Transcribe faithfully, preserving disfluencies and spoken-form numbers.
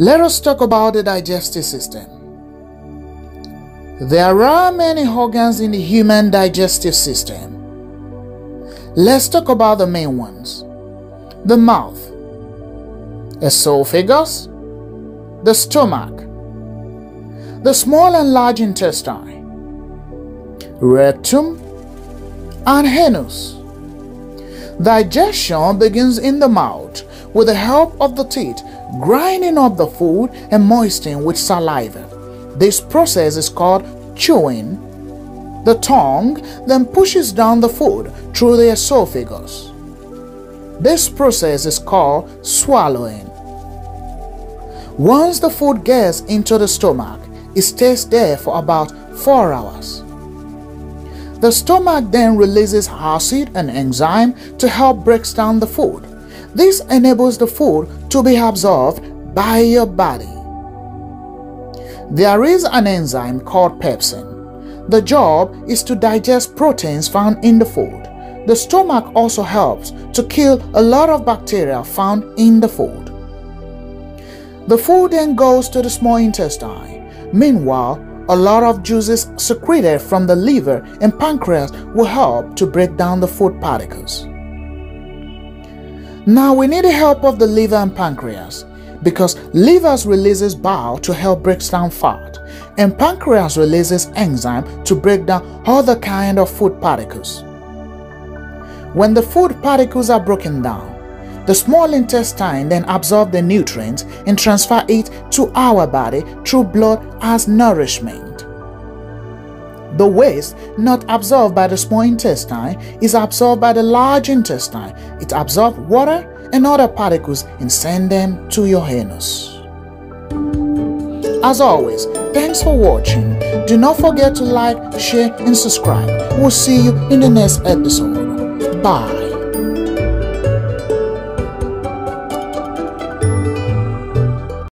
Let us talk about the digestive system. There are many organs in the human digestive system. Let's talk about the main ones. The mouth, esophagus, the stomach, the small and large intestine, rectum, and anus. Digestion begins in the mouth with the help of the teeth, grinding up the food and moistening with saliva. This process is called chewing. The tongue then pushes down the food through the esophagus. This process is called swallowing. Once the food gets into the stomach, it stays there for about four hours. The stomach then releases acid and enzyme to help break down the food. This enables the food to be absorbed by your body. There is an enzyme called pepsin. The job is to digest proteins found in the food. The stomach also helps to kill a lot of bacteria found in the food. The food then goes to the small intestine. Meanwhile, a lot of juices secreted from the liver and pancreas will help to break down the food particles. Now we need the help of the liver and pancreas, because liver releases bile to help break down fat, and pancreas releases enzyme to break down other kind of food particles. When the food particles are broken down, the small intestine then absorbs the nutrients and transfers it to our body through blood as nourishment. The waste not absorbed by the small intestine is absorbed by the large intestine. It absorbs water and other particles and sends them to your anus. As always, thanks for watching. Do not forget to like, share, and subscribe. We'll see you in the next episode. Bye.